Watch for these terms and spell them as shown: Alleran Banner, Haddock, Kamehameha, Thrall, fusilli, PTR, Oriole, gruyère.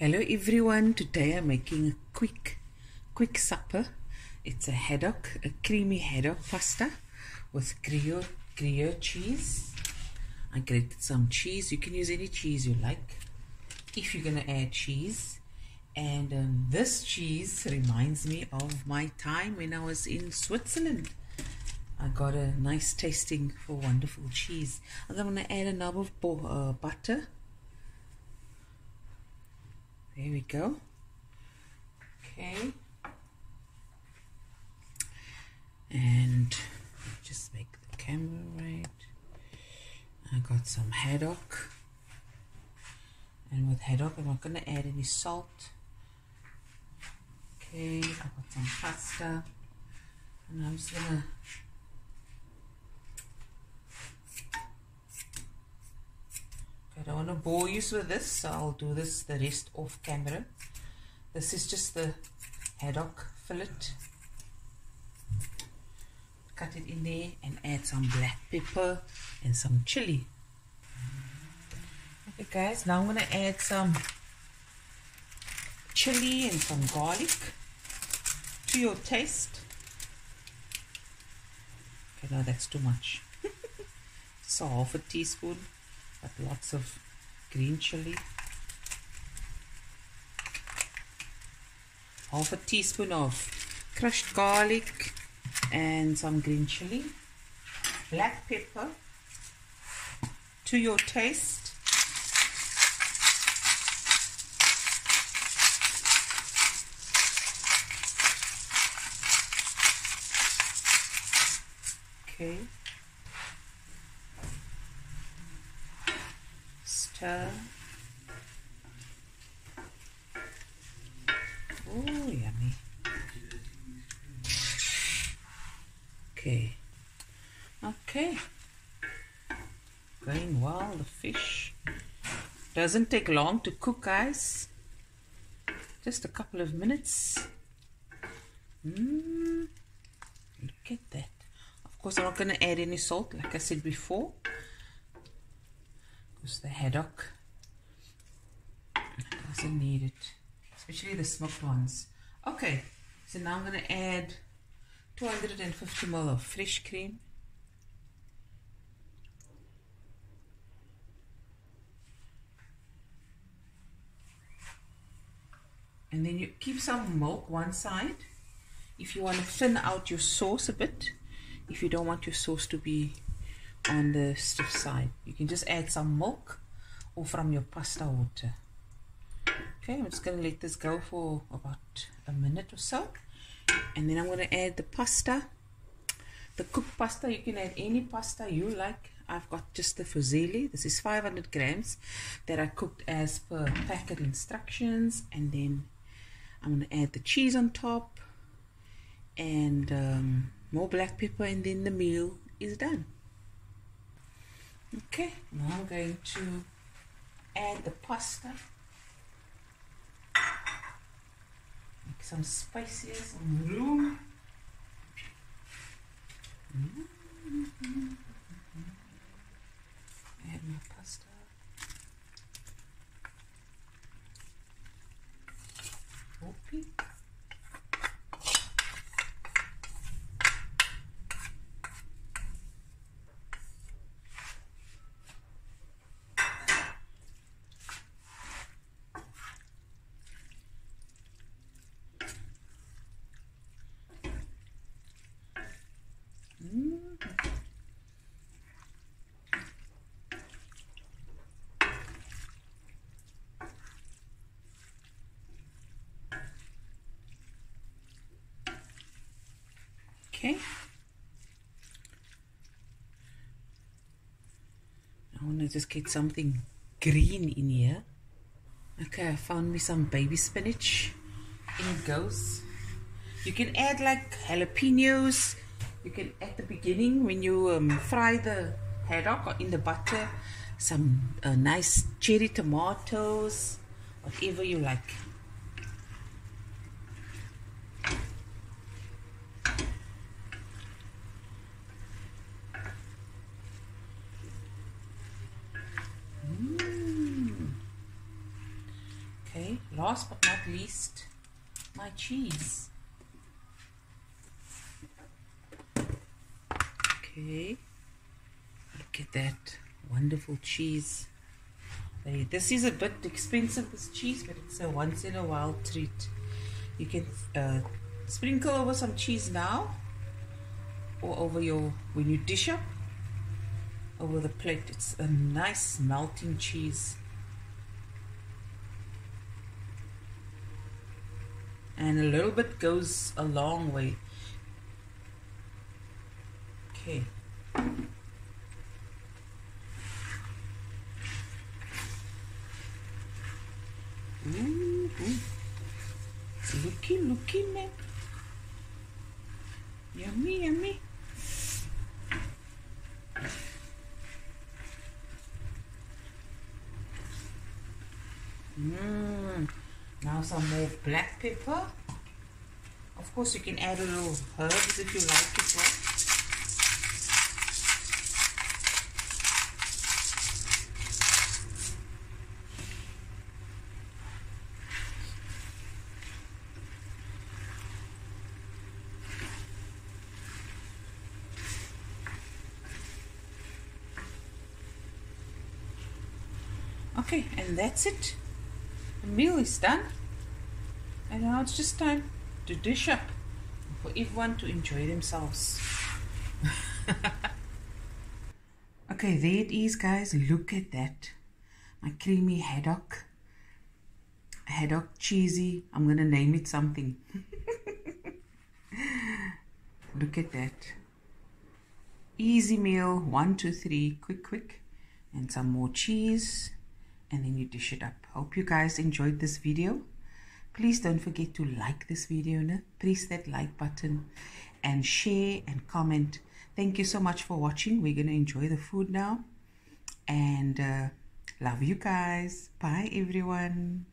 Hello everyone, today I'm making a quick supper. It's a haddock, a creamy haddock pasta with gruyère cheese. I grated some cheese. You can use any cheese you like if you're going to add cheese. And this cheese reminds me of my time when I was in Switzerland. I got a nice tasting for wonderful cheese. I'm going to add a knob of butter. There we go. Okay. And just make the camera right. I got some haddock. And with haddock, I'm not going to add any salt. Okay. I got some pasta. And I'm just going to I don't want to bore you with this, so I'll do this the rest off camera. This is just the haddock fillet. Cut it in there and add some black pepper and some chili. Okay guys, now I'm going to add some chili and some garlic to your taste. Okay, now that's too much. So half a teaspoon. But lots of green chili, half a teaspoon of crushed garlic and some green chili, black pepper to your taste, okay. Stir. Oh, yummy. Okay. Okay. Going well, the fish. Doesn't take long to cook, guys. Just a couple of minutes. Look at that. Of course, I'm not going to add any salt, like I said before. The haddock doesn't need it, especially the smoked ones. Okay, so now I'm going to add 250 ml of fresh cream, and then you keep some milk one side if you want to thin out your sauce a bit. If you don't want your sauce to be on the stiff side, you can just add some milk or from your pasta water. Okay, I'm just going to let this go for about a minute or so, and then I'm going to add the pasta, the cooked pasta. You can add any pasta you like. I've got just the fusilli. This is 500 grams that I cooked as per packet instructions, and then I'm going to add the cheese on top and more black pepper, and then the meal is done. Okay, now I'm going to add the pasta. Make some spices, some room. Add my pasta. Okay. Okay, I want to just get something green in here. Okay, I found me some baby spinach. In it goes. You can add like jalapenos. You can, at the beginning when you fry the haddock or in the butter, some nice cherry tomatoes, whatever you like. Okay, last but not least, my cheese. Okay, look at that wonderful cheese. This is a bit expensive, this cheese, but it's a once in a while treat. You can sprinkle over some cheese now, or over your, when you dish up, over the plate. It's a nice melting cheese. And a little bit goes a long way. Okay. Ooh. Looky, man. Yummy. Now some more black pepper. Of course, you can add a little herbs if you like as well. Okay, and that's it. The meal is done, and now it's just time to dish up for everyone to enjoy themselves. Okay, there it is, guys. Look at that. My creamy haddock cheesy. I'm gonna name it something. Look at that. Easy meal. 1, 2, 3. Quick, and some more cheese. And then you dish it up. Hope you guys enjoyed this video. Please don't forget to like this video. No? Press that like button and share and comment. Thank you so much for watching. We're going to enjoy the food now. And love you guys. Bye everyone.